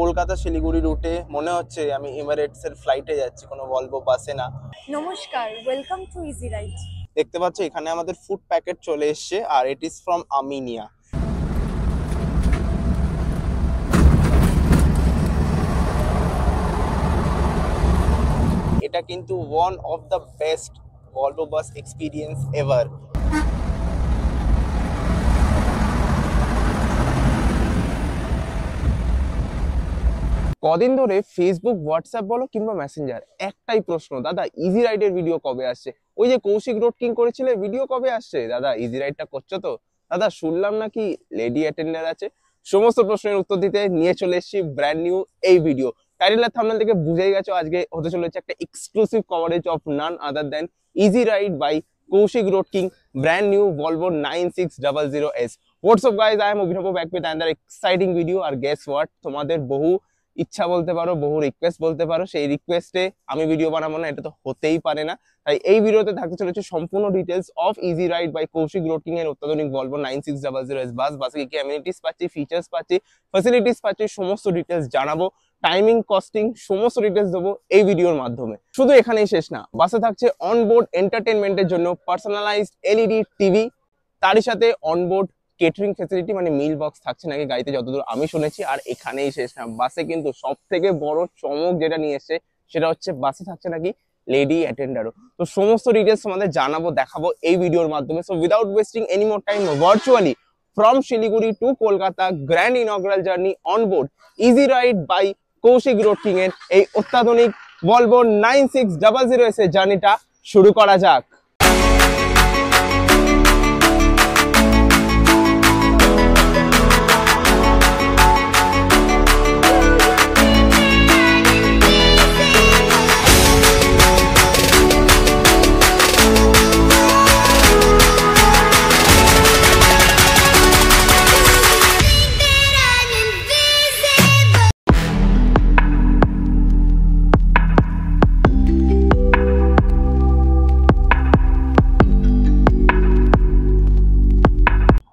কলকাতা শিলিগুড়ি রুটে মনে হচ্ছে আমি এমিরেটস এর ফ্লাইটে যাচ্ছি, কোনো ভলভো বাসে না। নমস্কার, ওয়েলকাম টু ইজি রাইড। দেখতে পাচ্ছ এখানে আমাদের ফুড প্যাকেট চলে এসেছে আর ইট ইজ ফ্রম আমিনিয়া। এটা কিন্তু one of the best Volvo bus experience ever. কদিন ধরে ফেসবুক, হোয়াটসঅ্যাপ বলো কিংবা মেসেঞ্জার, একটাই প্রশ্ন, দাদা ইজি রাইডের ভিডিও কবে আসছে? ওই যে কৌশিক রোড কিং করেছিলে, ভিডিও কবে আসছে? দাদা ইজি রাইডটা করছো তো? দাদা শুনলাম নাকি লেডি অ্যাটেন্ডার আছে। সমস্ত প্রশ্নের উত্তর দিতে নিয়ে চলে এসেছি ব্র্যান্ড নিউ এই ভিডিও। টাইটেল আর থাম্বনেল থেকে বুঝেই গেছো আজকে হতে চলেছে একটা exclusive coverage of none other than easy ride by Kaushik road king, brand new Volvo 9600S। What's up guys, I am Abhinav back with another exciting video. আর গেস হোয়াট, তোমাদের বহু ইচ্ছা বলতে পারো, বহু রিকোয়েস্ট বলতে পারো, সেই রিকোয়েস্টে আমি ভিডিও বানাবো না এটা তো হতেই পারে না। তাই এই ভিডিওতে থাকতে চলেছে সম্পূর্ণ details of easy ride by Kaushik road king এর অত্যাধুনিক ভলভো 9600S বাস। বাসে কি কি অ্যামিনিটিস পাচ্ছি, ফিচার্স পাচ্ছি, ফ্যাসিলিটিস পাচ্ছি, সমস্ত ডিটেলস জানাবো, টাইমিং, কস্টিং, সমস্ত ডিটেলস দেবো এই ভিডিওর মাধ্যমে। শুধু এখানেই শেষ না, বাসে থাকছে অনবোর্ড এন্টারটেনমেন্টের জন্য পার্সোনালাইজড এলইডি টিভি, তারই সাথে অনবোর্ড কেটারিং ফ্যাসিলিটি, মানে মিল বক্স থাকছে নাকি গাড়িতে, যতদূর আমি শুনেছি। আর এখানেই শেষ না, বাসে কিন্তু সব থেকে বড় চমক যেটা নিয়ে এসছে সেটা হচ্ছে বাসে থাকছে নাকি লেডি অ্যাটেন্ডারও। তো সমস্ত ডিটেলস তোমাদের জানাবো, দেখাবো এই ভিডিওর মাধ্যমে। So without wasting any more time, virtually from Siliguri to Kolkata grand inaugural journey on board easy ride by Kaushik road king এর এই অত্যাধুনিক ভলভো 9600S এর জার্নিটা শুরু করা যাক।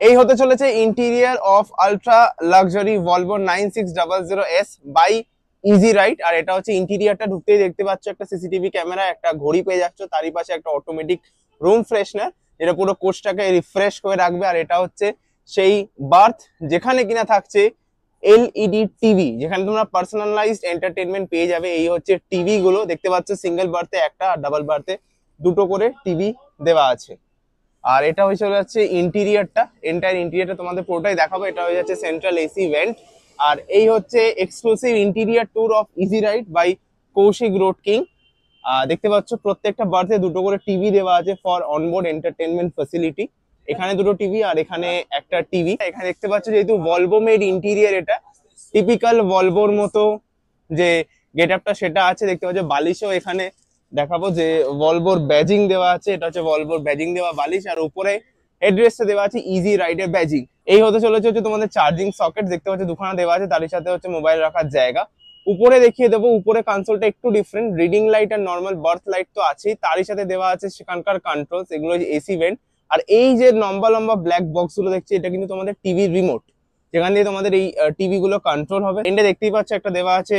এই হতে চলেছে interior of ultra luxury Volvo 9600S by easy ride. আর এটা হচ্ছে ইন্টেরিয়ারটা, ঢুকতেই দেখতে পাচ্ছ একটা সিসিটিভি ক্যামেরা, একটা ঘড়ি পেয়ে যাচ্ছ, তারই পাশে একটা অটোমেটিক রুম ফ্রেশনার যেটা পুরো কোচটাকে রিফ্রেশ করে রাখবে। আর এটা হচ্ছে সেই বার্থ যেখানে কিনা থাকছে এলইডি টিভি, যেখানে তোমরা পার্সোনালাইজড এন্টারটেনমেন্ট পেয়ে যাবে। এই হচ্ছে টিভি গুলো দেখতে পাচ্ছ, সিঙ্গেল বার্থে একটা আর ডাবল বার্থে দুটো করে টিভি দেওয়া আছে। আর এটা হয়ে চলে যাচ্ছে ইন্টেরিয়রটা, এন্টায়ার ইন্টেরিয়রটা তোমাদের পুরোটাই দেখাবো। এটা হয়ে যাচ্ছে সেন্ট্রাল এসি ভেন্ট। আর এই হচ্ছে exclusive interior tour of easy ride by Kaushik road king. দেখতে পাচ্ছ প্রত্যেকটা বার্থে দুটো করে টিভি দেওয়া আছে ফর অনবোর্ড এন্টারটেনমেন্ট ফ্যাসিলিটি। এখানে দুটো টিভি আর এখানে একটা টিভি। এখানে দেখতে পাচ্ছ যেহেতু ভলভো মেড ইন্টেরিয়র, এটা টিপিক্যাল ভলভোর মতো যে গেট আপটা সেটা আছে। দেখতে পাচ্ছ বালিশও এখানে দেখাবো যে ভলভোর ব্যাজিং দেওয়া আছে, এটা হচ্ছে ভলভোর ব্যাজিং দেওয়া বালিশ। আর উপরে হেডরেস্টে দেওয়া আছে ইজি রাইডের ব্যাজিং। এই হতে চলেছে হচ্ছে তোমাদের চার্জিং সকেট, দেখতে পাচ্ছ দুখানা দেওয়া আছে, তার সাথে হচ্ছে মোবাইল রাখার জায়গা। উপরে দেখিয়ে দেবো, উপরে কনসোলটা একটু ডিফারেন্ট, রিডিং লাইট আর নর্মাল বার্থ লাইট তো আছেই, তারই সাথে দেওয়া আছে সেখানকার কন্ট্রোলস, এগুলো এসি ভেন্ট। আর এই যে লম্বা লম্বা ব্ল্যাক বক্স গুলো দেখছি, এটা কিন্তু তোমাদের টিভির রিমোট, যেখান দিয়ে তোমাদের এই টিভি গুলো কন্ট্রোল হবে। এটা দেখতেই পাচ্ছ একটা দেওয়া আছে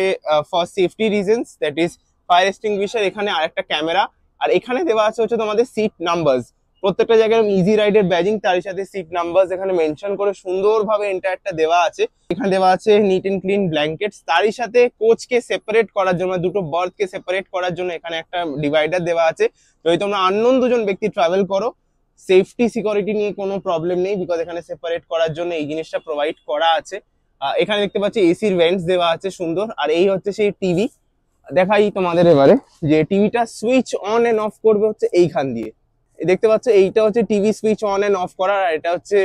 for safety reasons, that is fire extinguisher, এখানে আরেকটা ক্যামেরা। আর এখানে দেওয়া আছে হচ্ছে তোমাদের সিট নাম্বারস, প্রত্যেকটা জায়গায় ইজি রাইডের ব্যাজিং, তার সাথে সিট নাম্বারস এখানে মেনশন করে সুন্দরভাবে এন্টায়ারটা দেওয়া আছে। এখানে দেওয়া আছে নিট এন্ড ক্লিন ব্ল্যাঙ্কেটস, তারই সাথে কোচকে সেপারেট করার জন্য, দুটো বার্থকে সেপারেট করার জন্য এখানে একটা ডিভাইডার দেওয়া আছে। যদি তোমরা আননোন দুজন ব্যক্তি ট্রাভেল করো, সেফটি সিকিউরিটি নিয়ে কোনো প্রবলেম নেই, বিকজ এখানে সেপারেট করার জন্য এই জিনিসটা প্রোভাইড করা আছে। এখানে দেখতে পাচ্ছি এসির ভেন্টস দেওয়া আছে সুন্দর। আর এই হচ্ছে সেই টিভি, দেখাই তোমাদের এবারে যে টিভিটা সুইচ অন এন্ড অফ করবে হচ্ছে এইখান দিয়ে, দেখতে পাচ্ছ এইটা হচ্ছে TV switch on and off করার। আর এটা হচ্ছে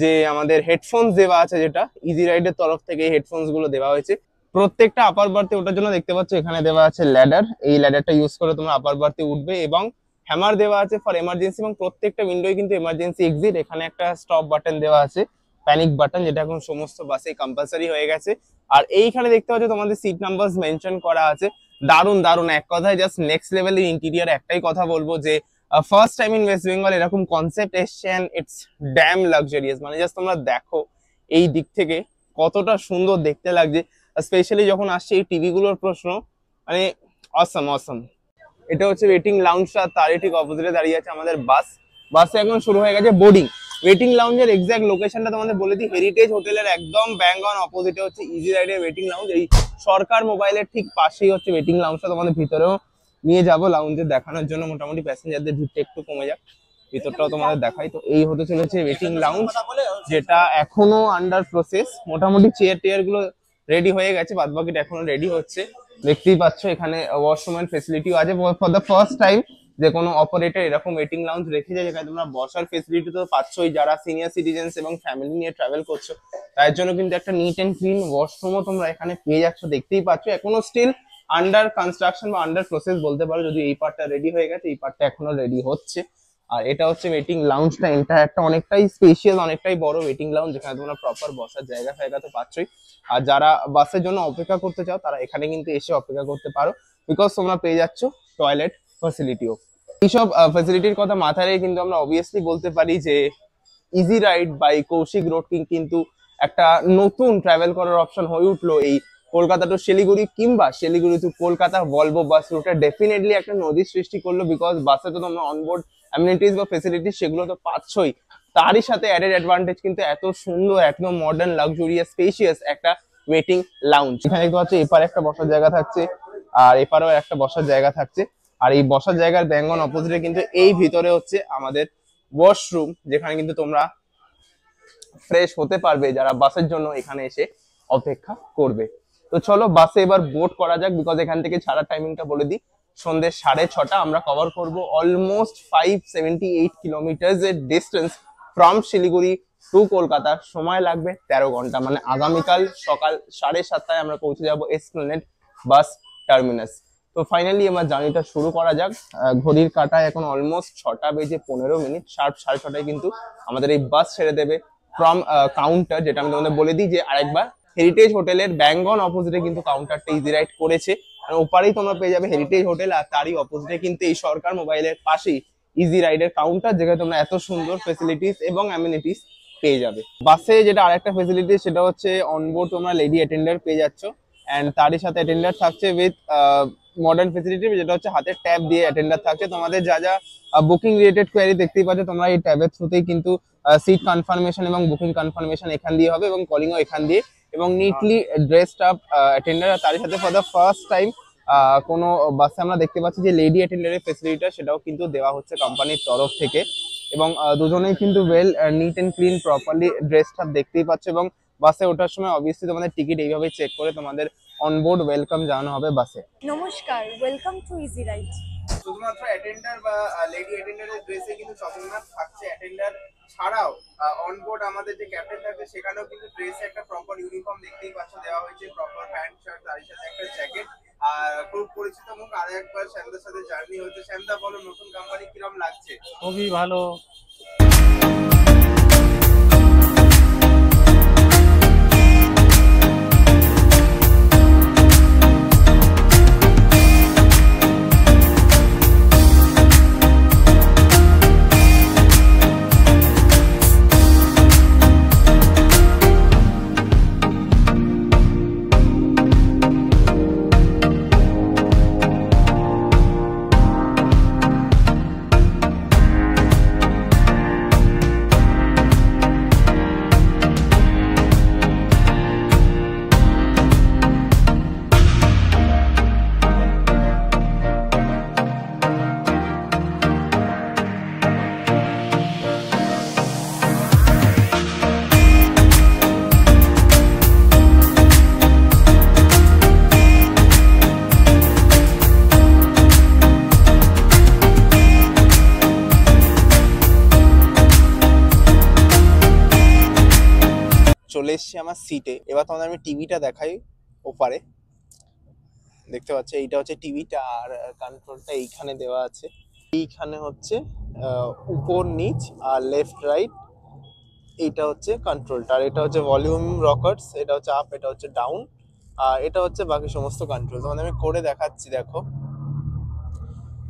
যে আমাদের হেডফোনস দেওয়া আছে, যেটা ইজি রাইডের তরফ থেকে হেডফোনস গুলো দেওয়া হয়েছে প্রত্যেকটা আপার বার্থে ওঠার জন্য। দেখতে পাচ্ছ এখানে দেওয়া আছে ল্যাডার, এই ল্যাডারটা ইউজ করে তোমরা আপার বার্থে উঠবে, এবং হ্যামার দেওয়া আছে ফর এমার্জেন্সি, এবং প্রত্যেকটা উইন্ডোয় কিন্তু এমার্জেন্সি এক্সিট। এখানে একটা স্টপ বাটন দেওয়া আছে, প্যানিক বাটন, যেটা এখন সমস্ত বাসে কম্পালসারি হয়ে গেছে। আর এইখানে দেখতে পাচ্ছ তোমাদের সিট নাম্বার মেনশন করা আছে। দারুন দারুন, এক কথায় জাস্ট নেক্সট লেভেলের ইন্টেরিয়ার। একটাই কথা বলবো যে first time in West Bengal এরকম কনসেপ্ট এসছে, অ্যান্ড ইটস ড্যাম লাক্সারিয়াস। মানে জাস্ট তোমরা দেখো এই দিক থেকে কতটা সুন্দর দেখতে লাগছে। স্পেশালি যখন আসছে এই টিভিগুলোর প্রশ্ন, মানে অসাম অসাম। এটা হচ্ছে ওয়েটিং লাউঞ্জটা, তারই ঠিক অপোজিটে দাঁড়িয়ে আছে আমাদের বাস। বাসে এখন শুরু হয়ে গেছে বোর্ডিং। ওয়েটিং লাউঞ্জের এক্স্যাক্ট লোকেশনটা তোমাদের বলে দিই, হেরিটেজ হোটেলের একদম ব্যাঙ্গন অপোজিটে হচ্ছে ইজি রাইডের ওয়েটিং লাউঞ্জ। এই সরকার মোবাইলের ঠিক পাশেই হচ্ছে ওয়েটিং লাউঞ্জটা। তোমাদের ভিতরেও নিয়ে যাবো লাউঞ্জে দেখানোর জন্য, মোটামুটি প্যাসেঞ্জারদের ভিড়টা একটু কমে যাক, ভিতরটাও তোমাদের দেখাই। তো এই হতে চলেছে ওয়েটিং লাউঞ্জ, যেটা এখনো আন্ডার প্রসেস। মোটামুটি চেয়ার টেয়ার গুলো রেডি হয়ে গেছে, বাদ বাকিটা এখনো রেডি হচ্ছে। দেখতেই পাচ্ছ এখানে ওয়াশরুম এন্ড ফেসিলিটিও আছে। ফর দ্য ফার্স্ট টাইম যে কোনো অপারেটর এরকম ওয়েটিং লাউঞ্জ রেখেছে, যেখানে তোমরা বসার ফেসিলিটি তো পাচ্ছই, যারা সিনিয়র সিটিজেন্স এবং ফ্যামিলি নিয়ে ট্রাভেল করছো তার জন্য কিন্তু একটা নিট অ্যান্ড ক্লিন ওয়াশরুমও তোমরা এখানে পেয়ে যাচ্ছ। দেখতেই পাচ্ছ এখনো স্টিল আন্ডার কনস্ট্রাকশন বা আন্ডার প্রসেস বলতে পারো, যদি এই পার্টটা রেডি হয়ে গেছে, এই পার্টটা এখনো রেডি হচ্ছে। আর এটা হচ্ছে ওয়েটিং লাউঞ্জটা, এন্টায়ারটা অনেকটাই স্পেশিয়াস, অনেকটাই বড় ওয়েটিং লাউঞ্জ, যেখানে তোমরা প্রপার বসার জায়গা ফায়গা তো পাচ্ছই। আর যারা বাসের জন্য অপেক্ষা করতে চাও তারা এখানে কিন্তু এসে অপেক্ষা করতে পারো, বিকজ তোমরা পেয়ে যাচ্ছ টয়লেট ফ্যাসিলিটিও। এইসব ফ্যাসিলিটির কথা মাথায় রেখে কিন্তু আমরা অবভিয়াসলি বলতে পারি যে easy ride by Kaushik road king কিন্তু একটা নতুন ট্রাভেল করার অপশন হয়ে উঠলো। এই কলকাতা টু শিলিগুড়ি কিংবা Siliguri to Kolkata Volvo bus রুটে ডেফিনেটলি একটা নজির সৃষ্টি করলো, বিকজ বাসে তো তোমরা অনবোর্ড অ্যামিনিটিস বা ফেসিলিটিস সেগুলো তো পাচ্ছই, তারই সাথে অ্যাডেড অ্যাডভান্টেজ কিন্তু এত সুন্দর একদম মডার্ন লাক্সারিয়াস স্পেশিয়াস একটা ওয়েটিং লাউঞ্জ। এখানে তো হচ্ছে এপারে একটা বসার জায়গা থাকছে, আর এপারেও একটা বসার জায়গা থাকছে। আর এই বসার জায়গার ব্যাঙ্গন অপোজিটে কিন্তু এই ভিতরে হচ্ছে আমাদের ওয়াশরুম, যেখানে কিন্তু তোমরা ফ্রেশ হতে পারবে যারা বাসের জন্য এখানে এসে অপেক্ষা করবে। তো চলো বাসে এবার বোট করা যাক, বিকজ এখান থেকে ছাড়ার টাইমিংটা বলে দিই, সন্ধ্যে 6:30। আমরা কভার করবো অলমোস্ট 578 কিলোমিটার এর distance from Siliguri to Kolkata. সময় লাগবে 13 ঘন্টা, মানে আগামীকাল সকাল 7:30টায় আমরা পৌঁছে যাবো এসপ্লানেড বাস টার্মিনাস। তো ফাইনালি আমার জার্নিটা শুরু করা যাক। ঘড়ির কাটায় এখন অলমোস্ট 6:15, শার্প 6:30টায় কিন্তু আমাদের এই বাস ছেড়ে দেবে ফ্রম কাউন্টার, যেটা আমি তোমাদের বলে দিই যে আরেকবার হেরিটেজ হোটেলের ব্যাঙ্গন অপোজিটে কিন্তু কাউন্টারটা ইজি রাইড করেছে, আর ওপারেই তোমরা পেয়ে যাবে হেরিটেজ হোটেল, আর তারই অপোজিটে কিন্তু এই সরকার মোবাইলের পাশেই ইজি রাইডের কাউন্টার, যেখানে তোমরা এত সুন্দর ফেসিলিটিস এবং অ্যামিনিটিস পেয়ে যাবে। বাসে যেটা আরেকটা ফেসিলিটি সেটা হচ্ছে অনবোর্ড তোমরা লেডি অ্যাটেন্ডার পেয়ে যাচ্ছ, অ্যান্ড তারই সাথে অ্যাটেন্ডার থাকছে উইথ মডার্ন ফেসিলিটি, যেটা হচ্ছে হাতে ট্যাব দিয়ে অ্যাটেন্ডার থাকছে। তোমাদের যা যা বুকিং রিলেটেড কোয়ারি দেখতেই পাচ্ছ, তোমরা এই ট্যাবের থ্রুতেই কিন্তু সিট কনফার্মেশন এবং বুকিং কনফার্মেশন এখান দিয়ে হবে এবং কলিংও এখান দিয়ে, এবং নিটলি ড্রেসড আপ অ্যাটেন্ডার। তার সাথে ফর দ্য ফার্স্ট টাইম কোনো বাসে আমরা দেখতে পাচ্ছি যে লেডি অ্যাটেন্ডারের ফেসিলিটিটা সেটাও কিন্তু দেওয়া হচ্ছে কোম্পানির তরফ থেকে, এবং দুজনেই কিন্তু well neat and clean properly dressed up দেখতেই পাচ্ছ। এবং বাসে ওঠার সময় অবভিয়াসলি তোমাদের টিকিট এইভাবে চেক করে তোমাদের অনবোর্ড ওয়েলকাম জানানো হবে বাসে। নমস্কার, ওয়েলকাম টু ইজি রাইড। শুধুমাত্র অ্যাটেন্ডার বা লেডি অ্যাটেন্ডারের ড্রেসে কিন্তু শপিং ম্যাপ থাকছে, অ্যাটেন্ডার ছাড়াও অনবোর্ড আমাদের যে ক্যাপ্টেন থাকে সেখানেও কিন্তু ড্রেসে একটা প্রপার ইউনিফর্ম দেখতেই পাচ্ছ দেওয়া হয়েছে, প্রপার প্যান্ট শার্ট, তার সাথে একটা জ্যাকেট। আর খুব পরিচিত মুখ আর একবার শ্যামদার সাথে জার্নি হচ্ছে। শ্যামদা বলো, নতুন কোম্পানি কিরম লাগছে? খুবই ভালো। চলে এসছি আমার সিটে, এবার তোমাদের আমি টিভিটা দেখাই। ওপারে দেখতে পাচ্ছ এইটা হচ্ছে টিভিটা, আর কন্ট্রোলটা এইখানে দেওয়া আছে, এইখানে হচ্ছে উপর নিচ আর লেফট রাইট, এইটা হচ্ছে কন্ট্রোলটা। আর এটা হচ্ছে ভলিউম রকার্স, এটা হচ্ছে আপ, এটা হচ্ছে ডাউন, আর এটা হচ্ছে বাকি সমস্ত কন্ট্রোল। তোমাদের আমি করে দেখাচ্ছি, দেখো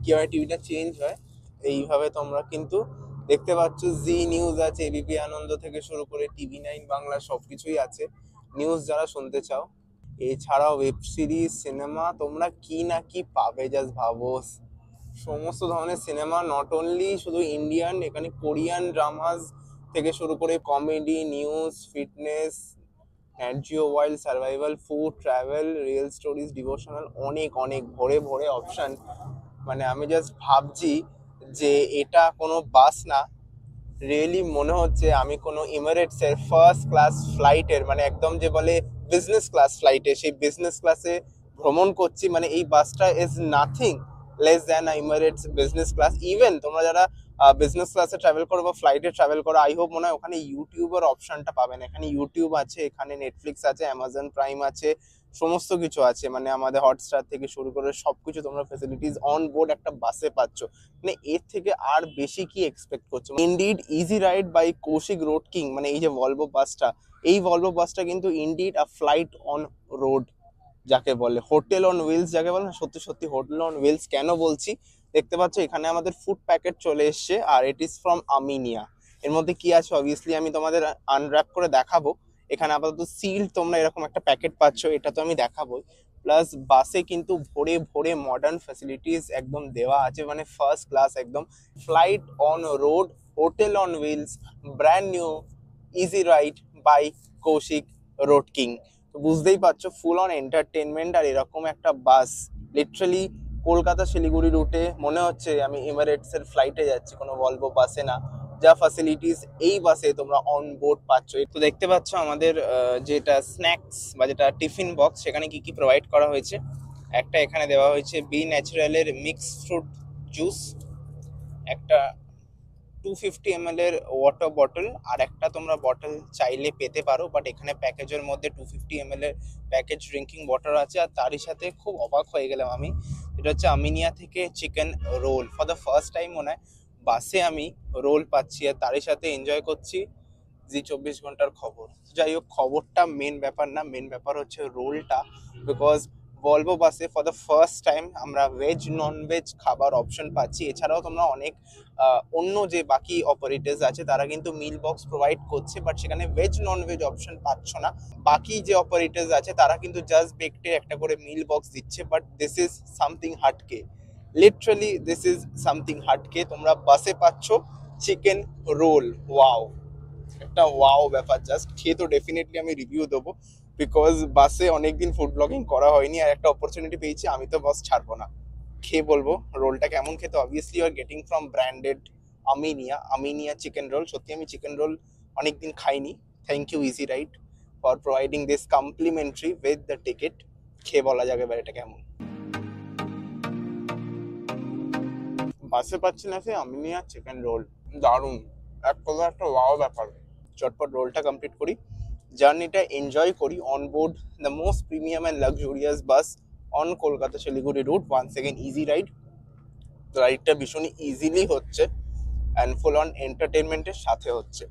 কীভাবে টিভিটা চেঞ্জ হয়। এইভাবে তোমরা কিন্তু দেখতে পাচ্ছ জি নিউজ আছে, এ.বি.পি. আনন্দ থেকে শুরু করে টিভি9 বাংলা সবকিছুই আছে। নিউজ যারা শুনতে চাও এছাড়াও ওয়েব সিরিজ সিনেমা তোমরা কি না কি পাবে, জাস্ট ভাবো। সমস্ত ধরনের সিনেমা, নট অনলি শুধু ইন্ডিয়ান, এখানে কোরিয়ান ড্রামাস থেকে শুরু করে কমেডি, নিউজ, ফিটনেস, অ্যাডজিও, wild survival, food, travel, real stories, devotional, অনেক অনেক ভরে ভরে অপশান। মানে আমি জাস্ট ভাবছি যে এটা কোনো বাস না, রিয়েলি মনে হচ্ছে আমি কোনো এমিরেটসের ফার্স্ট ক্লাস ফ্লাইটের, মানে একদম যে বলে বিজনেস ক্লাস ফ্লাইটে, সেই বিজনেস ক্লাসে ভ্রমণ করছি। মানে এই বাসটা is nothing less than Emirates business class. Even তোমরা যারা বিজনেস ক্লাসে ট্রাভেল করো বা ফ্লাইটে ট্রাভেল করো, আই হোপ মনে হয় ওখানে ইউটিউবের অপশানটা পাবে না। এখানে ইউটিউব আছে, এখানে নেটফ্লিক্স আছে, অ্যামাজন প্রাইম আছে, সমস্ত কিছু আছে। মানে আমাদের হটস্টার থেকে শুরু করে সব কিছু তোমরা ফেসিলিটিস অন বোর্ড একটা বাসে পাচ্ছ। মানে এর থেকে আর বেশি কি এক্সপেক্ট করছো? Indeed easy ride by Kaushik road king, মানে এই যে ভলভো বাসটা, এই ভলভো বাসটা কিন্তু indeed a flight on road যাকে বলে, হোটেল অন হুইলস যাকে বলে। সত্যি সত্যি হোটেল অন হুইলস কেন বলছি, দেখতে পাচ্ছ এখানে আমাদের ফুড প্যাকেট চলে এসছে, আর ইট ইজ ফ্রম আমিনিয়া। এর মধ্যে কি আছে অবভিয়াসলি আমি তোমাদের আনর্যাপ করে দেখাবো। এখানে আপাতত সিল তোমরা এরকম একটা প্যাকেট পাচ্ছ, এটা তো আমি দেখাবোই। প্লাস বাসে কিন্তু ভরে ভরে মডার্ন ফ্যাসিলিটিস একদম দেওয়া আছে, মানে ফার্স্ট ক্লাস একদম flight on road, hotel on wheels, brand new easy ride by Kaushik road king. তো বুঝতেই পারছো ফুল অন এন্টারটেনমেন্ট। আর এরকম একটা বাস লিটারালি কলকাতা শিলিগুড়ি রুটে মনে হচ্ছে আমি এমিরেটসের ফ্লাইটে যাচ্ছি, কোনো ভলভো বাসে না। যা ফ্যাসিলিটিস এই বাসে তোমরা অন বোর্ড পাচ্ছ। তো দেখতে পাচ্ছ আমাদের যেটা স্ন্যাক্স বা যেটা টিফিন বক্স, সেখানে কি কি প্রোভাইড করা হয়েছে। একটা এখানে দেওয়া হয়েছে বি ন্যাচারালের মিক্স ফ্রুট জুস, একটা 250 ml ওয়াটার বটল, আর একটা তোমরা বটল চাইলে পেতে পারো, বাট এখানে প্যাকেজের মধ্যে 250 ml প্যাকেজ ড্রিঙ্কিং ওয়াটার আছে। আর তারই সাথে খুব অবাক হয়ে গেলাম আমি, এটা হচ্ছে আমিনিয়া থেকে chicken roll. For the first time মনে হয় বাসে আমি রোল পাচ্ছি, আর তারই সাথে এনজয় করছি জি 24 ঘন্টার খবর। যাই হোক, খবরটা মেন ব্যাপার না, মেন ব্যাপার হচ্ছে রোলটা, বিকজ ভলভো বাসে ফর দ্য ফার্স্ট টাইম আমরা ভেজ ননভেজ খাবার অপশন পাচ্ছি। এছাড়াও তোমরা অনেক অন্য যে বাকি অপারেটার্স আছে তারা কিন্তু মিল বক্স প্রোভাইড করছে, বাট সেখানে ভেজ ননভেজ অপশন পাচ্ছ না। বাকি যে অপারেটার্স আছে তারা কিন্তু জাস্ট বেকটে একটা করে মিল বক্স দিচ্ছে, বাট দিস ইজ সামথিং হাটকে, লিটারালি দিস ইজ সামথিং হাটকে। তোমরা বাসে পাচ্ছ চিকেন রোল, ওয়াও, একটা ওয়াও ব্যাপার জাস্ট। খেয়ে তো ডেফিনেটলি আমি রিভিউ দেবো, বিকজ বাসে অনেকদিন ফুড ব্লগিং করা হয়নি, আর একটা অপরচুনিটি পেয়েছি, আমি তো বাস ছাড়বো না, খেয়ে বলবো রোলটা কেমন খেতে। Obviously you are getting from branded Aminia, Aminia chicken roll. সত্যি আমি চিকেন রোল অনেকদিন খাইনি। Thank you easy ride for providing this complimentary with the ticket. খেয়ে বলা যাবে এবার এটা কেমন। বাসে পাচ্ছি না সে আমিনিয়া চিকেন রোল, দারুণ, এক কথা একটা ওয়াও ব্যাপার। চটপট রোলটা কমপ্লিট করি, জার্নিটা এনজয় করি on board the most premium and luxurious bus on Kolkata Siliguri route, once again easy ride. রাইডটা ভীষণ ইজিলি হচ্ছে অ্যান্ড ফুল অন এন্টারটেনমেন্টের সাথে হচ্ছে।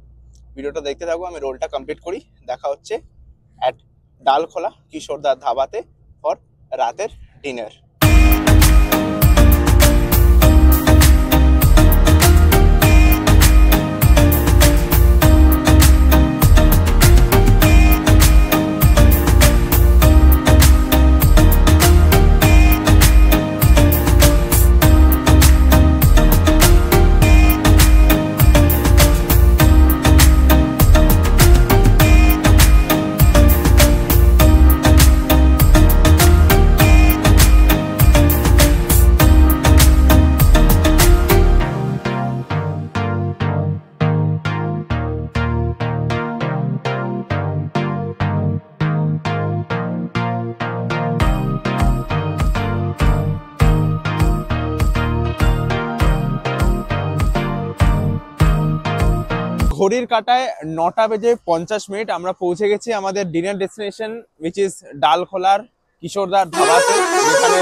ভিডিওটা দেখতে থাকবো, আমি রোলটা কমপ্লিট করি। দেখা হচ্ছে অ্যাট ডালখোলা কিশোরদার ধাবাতে ফর রাতের ডিনার। ঘড়ির কাটায় 9:50, আমরা পৌঁছে গেছি আমাদের ডিনার ডেস্টিনেশন, উইচ ইজ ডালখোলার কিশোরদার ধাবাতে, যেখানে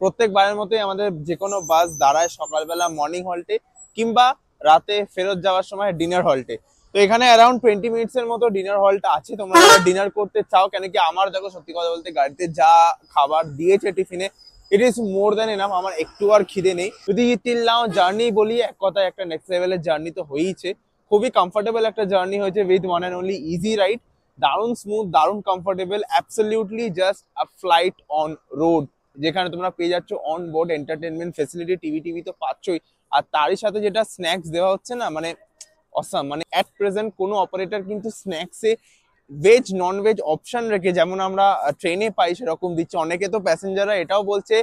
প্রত্যেকবারের মতোই আমাদের যে কোনো বাস দাঁড়ায় সকালবেলা মর্নিং হল্টে কিংবা রাতে ফেরত যাওয়ার সময় ডিনার হল্টে। তো এখানে অ্যারাউন্ড 20 মিনিটসের মতো ডিনার হলটা আছে, তোমরা ডিনার করতে চাও। কেন কি আমার দেখো সত্যি কথা বলতে গাড়িতে যা খাবার দিয়েছে টিফিনে, it is more than enough. আমার একটু আর খিদে নেই। যদি টিল নাও জার্নি বলি, এক কথায় একটা নেক্সট লেভেলের জার্নি তো হয়েইছে, খুবই কমফোর্টেবল একটা জার্নি হয়েছে with one and only easy ride. দারুণ স্মুথ, দারুণ comfortable, absolutely just a flight on road, যেখানে তোমরা পেয়ে যাচ্ছ on board entertainment facility, TV তো পাচ্ছই, আর তারই সাথে যেটা স্ন্যাক্স দেওয়া হচ্ছে না, মানে অসাম, মানে অ্যাট প্রেজেন্ট কোনো অপারেটর কিন্তু স্ন্যাক্সে ভেজ ননভেজ অপশন রেখে যেমন আমরা ট্রেনে পাই সেরকম দিচ্ছে। অনেকে তো প্যাসেঞ্জাররা এটাও বলছে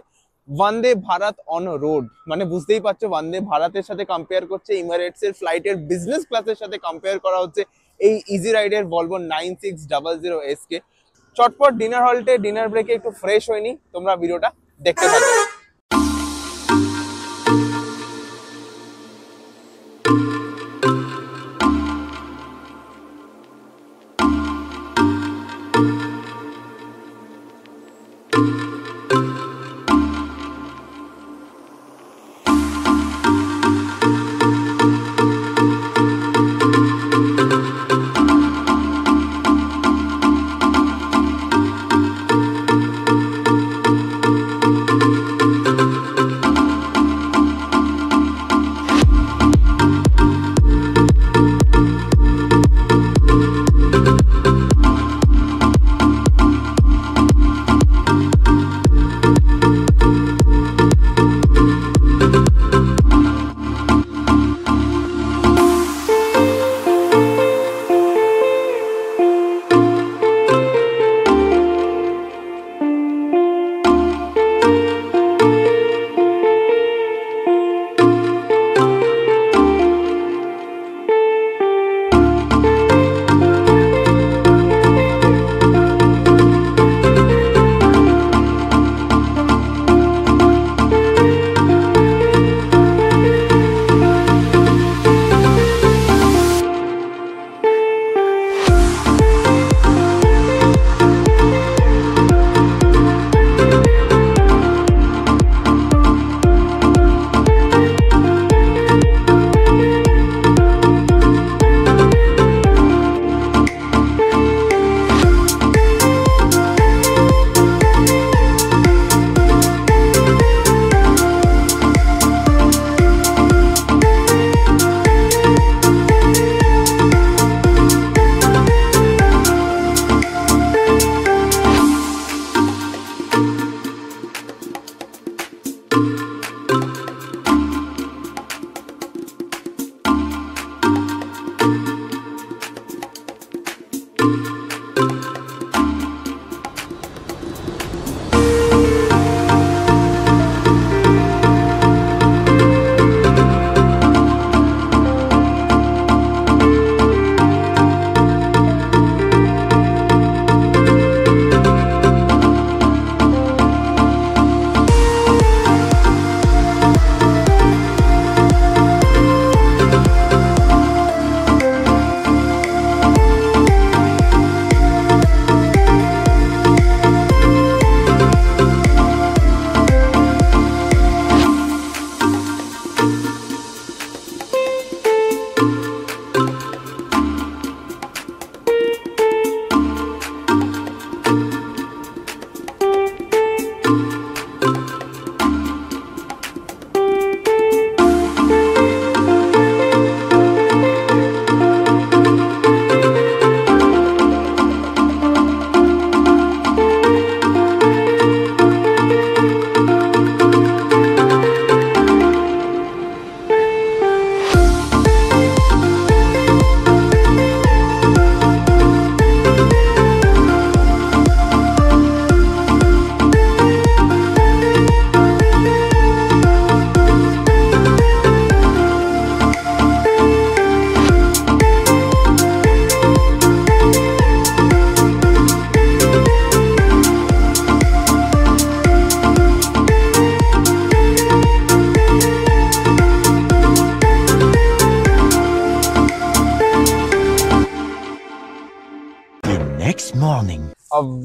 বন্দে ভারত অন রোড, মানে বুঝতেই পারছো বন্দে ভারতের সাথে কম্পেয়ার করছে, ইমিরেটস এর ফ্লাইটের বিজনেস ক্লাসের সাথে কম্পেয়ার করা হচ্ছে এই ইজি রাইডের ভলভো 9600S কে। চটপট ডিনার হলটে ডিনার ব্রেকে একটু ফ্রেশ হয়নি, তোমরা ভিডিওটা দেখতে থাকো।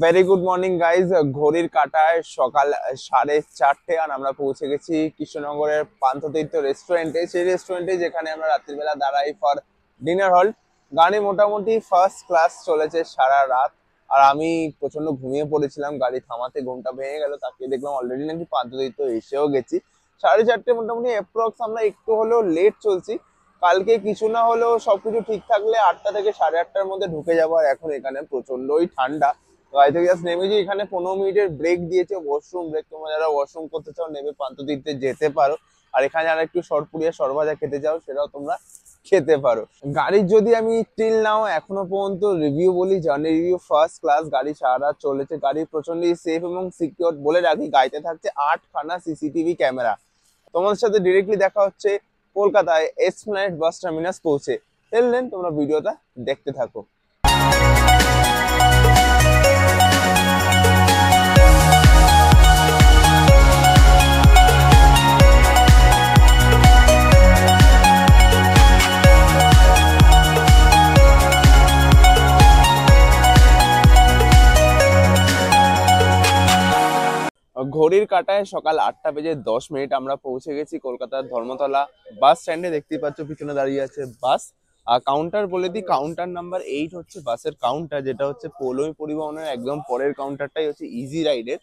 ভেরি গুড মর্নিং গাইজ, ঘড়ির কাটায় সকাল 4:30 আর আমরা পৌঁছে গেছি কৃষ্ণনগরের পান্থতীর্থ রেস্টুরেন্টে। সেই রেস্টুরেন্টে যেখানে আমরা রাত্রিবেলা দাঁড়াই ফর ডিনার হল। গাড়ি মোটামুটি ফার্স্ট ক্লাস চলেছে সারা রাত, আর আমি প্রচন্ড ঘুমিয়ে পড়েছিলাম, গাড়ি থামাতে ঘুমটা ভেঙে গেল, তাকে দেখলাম অলরেডি নাকি পান্থতীর্থ এসেও গেছি। 4:30 মোটামুটি অ্যাপ্রক্স আমরা একটু হলেও লেট চলছি, কালকে কিছু না হলেও সবকিছু ঠিক থাকলে 8টা থেকে 8:30টার মধ্যে ঢুকে যাবো। আর এখন এখানে প্রচন্ডই ঠান্ডা, গাড়ি থেকে জাস্ট নেমেছি। এখানে 15 মিনিটের ব্রেক দিয়েছে ওয়াশরুম ব্রেক, তোমরা যারা ওয়াশরুম করতে চাও নেমে পান্তদিতে যেতে পারো। আর এখানে যারা একটু সরপুরিয়া সরভাজা খেতে চাও সেটাও তোমরা খেতে পারো। গাড়ির যদি আমি টিল নাও এখনো পর্যন্ত রিভিউ বলি, জার্নি রিভিউ ফার্স্ট ক্লাস, গাড়ি সারা চলেছে, গাড়ি প্রচন্ড সেফ এবং সিকিউর। বলে রাখি গাড়িতে থাকছে 8খানা সিসিটিভি ক্যামেরা। তোমাদের সাথে ডিরেক্টলি দেখা হচ্ছে কলকাতায় এসপ্ল্যানেড বাস টার্মিনাস পৌঁছে। তেলেন তোমরা ভিডিওটা দেখতে থাকো। ঘড়ির কাটায় সকাল 8টা বেজে 10 মিনিট, আমরা পৌঁছে গেছি কলকাতার ধর্মতলা বাস স্ট্যান্ডে। দেখতেই পাচ্ছ পিছনে দাঁড়িয়ে আছে বাস। আর কাউন্টার বলে দিই, কাউন্টার নাম্বার 8 হচ্ছে বাসের কাউন্টার, যেটা হচ্ছে পোলমী পরিবহনের একদম পরের কাউন্টারটাই হচ্ছে ইজি রাইডের।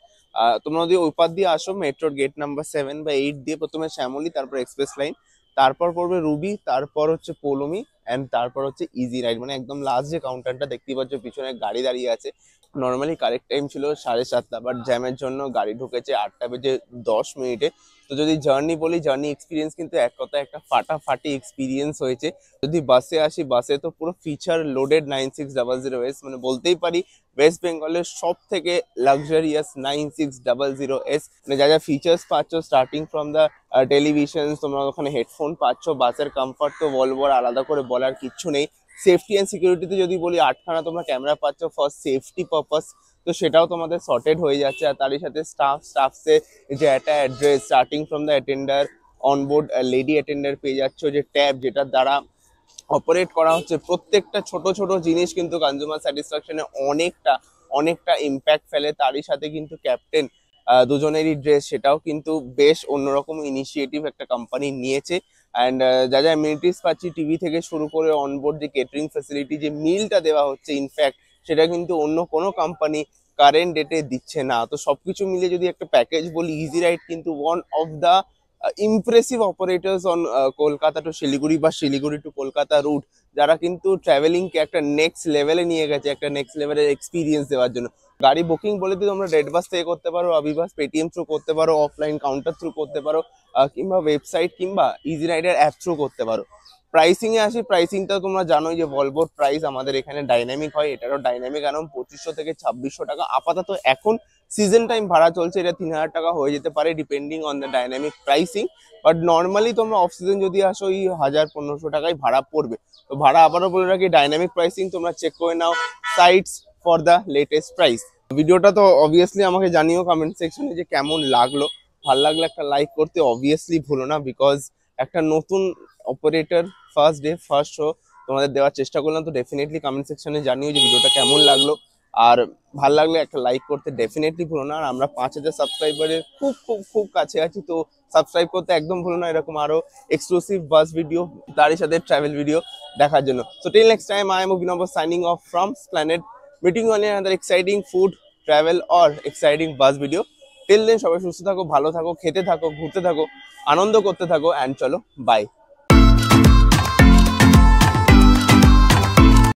তোমরা যদি ওই পার দিয়ে আসো মেট্রোর গেট নাম্বার 7 বা 8 দিয়ে, প্রথমে শ্যামলি, তারপর এক্সপ্রেস লাইন, তারপর পড়বে রুবি, তারপর হচ্ছে পোলমী, এন্ড তারপর হচ্ছে ইজি রাইড, মানে একদম লাস্ট যে কাউন্টারটা দেখতেই পাচ্ছ পিছনে গাড়ি দাঁড়িয়ে আছে। নর্মালি কারেক্ট টাইম ছিল 7:30, বাট জ্যামের জন্য গাড়ি ঢুকেছে 8টা বেজে 10 মিনিটে। তো যদি জার্নি বলি, জার্নি এক্সপিরিয়েন্স কিন্তু এক কথায় একটা ফাটাফাটি এক্সপিরিয়েন্স হয়েছে। যদি বাসে আসি, বাসে তো পুরো ফিচার লোডেড 9600S, মানে বলতেই পারি ওয়েস্ট বেঙ্গলের সব থেকে লাক্সারিয়াস 9600S। মানে যা যা ফিচার্স পাচ্ছ স্টার্টিং ফ্রম দ্য টেলিভিশন, তোমরা ওখানে হেডফোন পাচ্ছ, বাসের কমফর্ট তো ভলভোর আলাদা করে বলার কিচ্ছু নেই। সেফটি অ্যান্ড সিকিউরিটিতে যদি বলি, 8খানা তোমরা ক্যামেরা পাচ্ছ ফর সেফটি পারপাস, তো সেটাও তোমাদের সর্টেড হয়ে যাচ্ছে। আর তারই সাথে স্টাফসে যে একটা address starting from the attender, onboard lady attender পেয়ে যাচ্ছ, যে ট্যাব যেটার দ্বারা অপারেট করা হচ্ছে। প্রত্যেকটা ছোট ছোট জিনিস কিন্তু কনজিউমার স্যাটিসফ্যাকশনে অনেকটা ইম্প্যাক্ট ফেলে। তারই সাথে কিন্তু ক্যাপ্টেন দুজনেরই ড্রেস, সেটাও কিন্তু বেশ অন্যরকম ইনিশিয়েটিভ একটা কোম্পানি নিয়েছে। অ্যান্ড যা যা অ্যামিউনিটিস পাচ্ছি, টিভি থেকে শুরু করে অনবোর্ড যে কেটারিং ফ্যাসিলিটি, যে মিলটা দেওয়া হচ্ছে ইনফ্যাক্ট সেটা কিন্তু অন্য কোনো কোম্পানি কারেন্ট ডেটে দিচ্ছে না। তো সবকিছু মিলে যদি একটা প্যাকেজ বলি, ইজি রাইড কিন্তু one of the impressive operators on Kolkata to Siliguri বা শিলিগুড়ি টু কলকাতা রুট, যারা কিন্তু ট্রাভেলিংকে একটা নেক্সট লেভেলে নিয়ে গেছে, একটা নেক্সট লেভেলের এক্সপিরিয়েন্স দেওয়ার জন্য। গাড়ি বুকিং বলে দিই, তোমরা রেডবাস থেকে করতে পারো, আবিবাস, পেটিএম থ্রু করতে পারো, অফলাইন কাউন্টার থ্রু করতে পারো, কিংবা ওয়েবসাইট কিংবা ইজি রাইডের অ্যাপ থ্রু করতে পারো। প্রাইসিংয়ে আসি, প্রাইসিংটা তোমরা জানোই যে ভলভোর প্রাইস আমাদের এখানে ডাইনামিক হয়, এটারও ডাইনামিক আরাম 2500 থেকে 2600 টাকা আপাতত। এখন সিজন টাইম ভাড়া চলছে, এটা 3000 টাকা হয়ে যেতে পারে depending on the dynamic pricing. But normally তোমরা অফ সিজন যদি আসো এই 1500 টাকায় ভাড়া পড়বে। তো ভাড়া আবারও বলে রাখি ডাইনামিক প্রাইসিং, তোমরা চেক করে নাও sites for the latest price. ভিডিওটা তো অবভিয়াসলি আমাকে জানিও কমেন্ট সেকশনে যে কেমন লাগলো। ভালো লাগলে একটা লাইক করতে অবভিয়াসলি ভুলো না, বিকজ একটা নতুন operator first day first show তোমাদের দেওয়ার চেষ্টা করলাম। তো ডেফিনেটলি কমেন্ট সেকশনে জানিও যে ভিডিওটা কেমন লাগলো, আর ভালো লাগলে একটা লাইক করতে ডেফিনেটলি ভুলো না। আর আমরা 5000 সাবস্ক্রাইবারের খুব খুব খুব কাছে আছি, তো সাবস্ক্রাইব করতে একদম ভুলো না এরকম আরও এক্সক্লুসিভ বাস ভিডিও, তারই সাথে ট্রাভেল ভিডিও দেখার জন্য। So till next time, I am Abhinav signing off from Esplanade, meeting on other exciting food, travel or exciting bus video. Till then সবাই সুস্থ থাকো, ভালো থাকো, খেতে থাকো, ঘুরতে থাকো, আনন্দ করতে থাকো, অ্যান্ড চলো বাই।